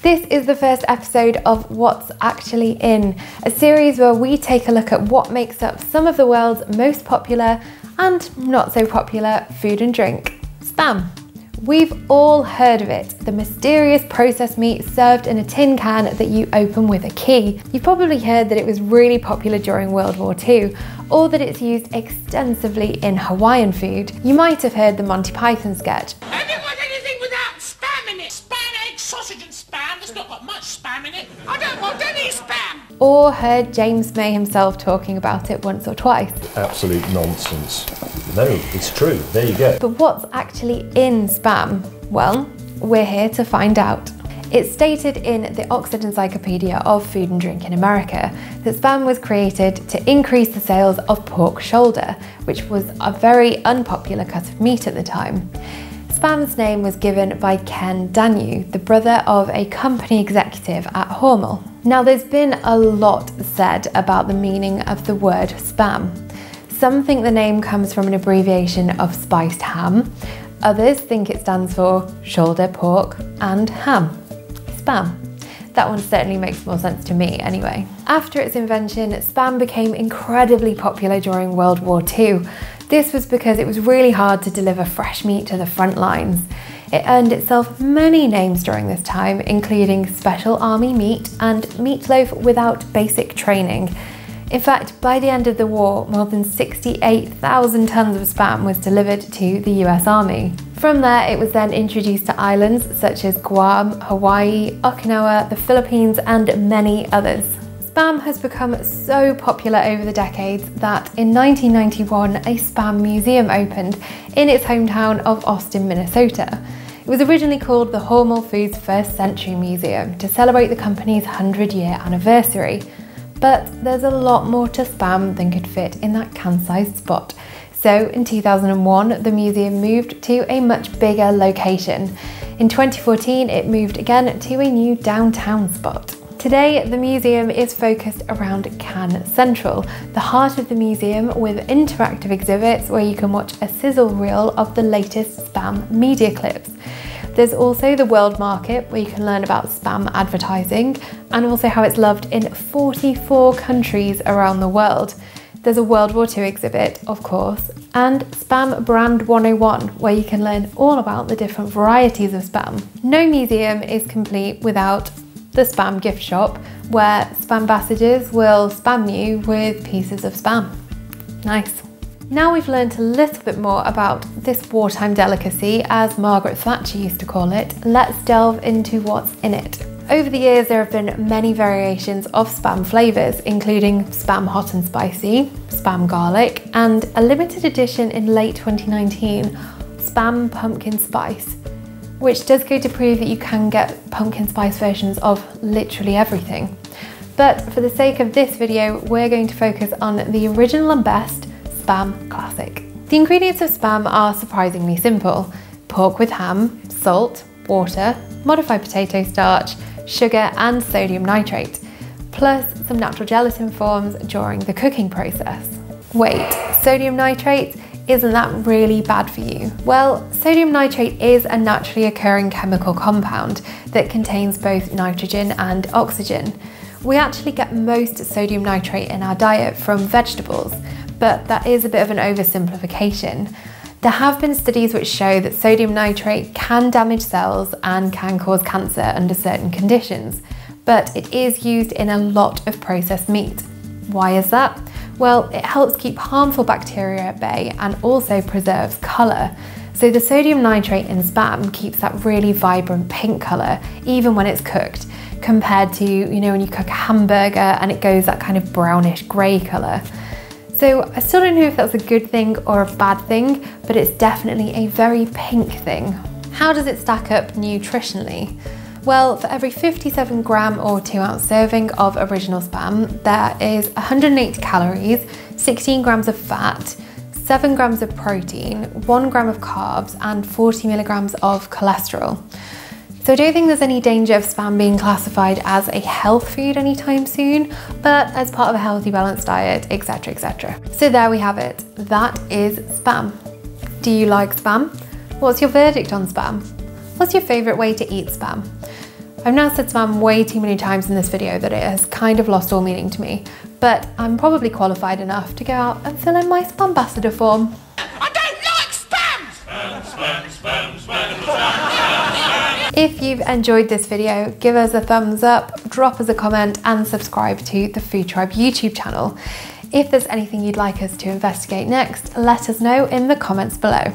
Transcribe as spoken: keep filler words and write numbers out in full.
This is the first episode of What's Actually In, a series where we take a look at what makes up some of the world's most popular and not so popular food and drink. Spam. We've all heard of it, the mysterious processed meat served in a tin can that you open with a key. You've probably heard that it was really popular during World War Two, or that it's used extensively in Hawaiian food. You might have heard the Monty Python sketch. I don't want anything without spam in it! Spam, egg, sausage and spam! There's not got much spam in it! I don't want any spam! Or heard James May himself talking about it once or twice. Absolute nonsense. No, it's true. There you go. But what's actually in spam? Well, we're here to find out. It's stated in the Oxford Encyclopedia of Food and Drink in America that spam was created to increase the sales of pork shoulder, which was a very unpopular cut of meat at the time. Spam's name was given by Ken Daniel, the brother of a company executive at Hormel. Now, there's been a lot said about the meaning of the word spam. Some think the name comes from an abbreviation of spiced ham. Others think it stands for shoulder pork and ham. Spam. That one certainly makes more sense to me anyway. After its invention, Spam became incredibly popular during World War Two. This was because it was really hard to deliver fresh meat to the front lines. It earned itself many names during this time, including Special Army Meat and Meatloaf Without Basic Training. In fact, by the end of the war, more than sixty-eight thousand tonnes of spam was delivered to the U S Army. From there, it was then introduced to islands such as Guam, Hawaii, Okinawa, the Philippines, and many others. Spam has become so popular over the decades that in nineteen ninety-one, a spam museum opened in its hometown of Austin, Minnesota. It was originally called the Hormel Foods First Century Museum to celebrate the company's hundred-year anniversary. But there's a lot more to spam than could fit in that can-sized spot. So in two thousand one, the museum moved to a much bigger location. In twenty fourteen, it moved again to a new downtown spot. Today, the museum is focused around Can Central, the heart of the museum, with interactive exhibits where you can watch a sizzle reel of the latest spam media clips. There's also the World Market, where you can learn about spam advertising and also how it's loved in forty-four countries around the world. There's a World War Two exhibit, of course, and Spam Brand one oh one, where you can learn all about the different varieties of spam. No museum is complete without the Spam gift shop, where Spambassadors will spam you with pieces of spam. Nice. Now we've learned a little bit more about this wartime delicacy, as Margaret Thatcher used to call it, let's delve into what's in it. Over the years, there have been many variations of spam flavours, including spam hot and spicy, spam garlic, and a limited edition in late twenty nineteen, spam pumpkin spice, which does go to prove that you can get pumpkin spice versions of literally everything. But for the sake of this video, we're going to focus on the original and best Spam classic. The ingredients of spam are surprisingly simple. Pork with ham, salt, water, modified potato starch, sugar and sodium nitrate, plus some natural gelatin forms during the cooking process. Wait, sodium nitrate? Isn't that really bad for you? Well, sodium nitrate is a naturally occurring chemical compound that contains both nitrogen and oxygen. We actually get most sodium nitrate in our diet from vegetables, but that is a bit of an oversimplification. There have been studies which show that sodium nitrate can damage cells and can cause cancer under certain conditions, but it is used in a lot of processed meat. Why is that? Well, it helps keep harmful bacteria at bay and also preserves colour. So the sodium nitrate in spam keeps that really vibrant pink colour, even when it's cooked, compared to, you know, when you cook a hamburger and it goes that kind of brownish grey colour. So I still don't know if that's a good thing or a bad thing, but it's definitely a very pink thing. How does it stack up nutritionally? Well, for every fifty-seven gram or two ounce serving of original spam, there is one hundred eighty calories, sixteen grams of fat, seven grams of protein, one gram of carbs, and forty milligrams of cholesterol. So I don't think there's any danger of spam being classified as a health food anytime soon, but as part of a healthy, balanced diet, et cetera, et cetera. So there we have it. That is spam. Do you like spam? What's your verdict on spam? What's your favourite way to eat spam? I've now said spam way too many times in this video that it has kind of lost all meaning to me, but I'm probably qualified enough to go out and fill in my Spambassador form. I don't like spam! Spam, spam, spam, spam, spam, spam. If you've enjoyed this video, give us a thumbs up, drop us a comment, and subscribe to the FoodTribe YouTube channel. If there's anything you'd like us to investigate next, let us know in the comments below.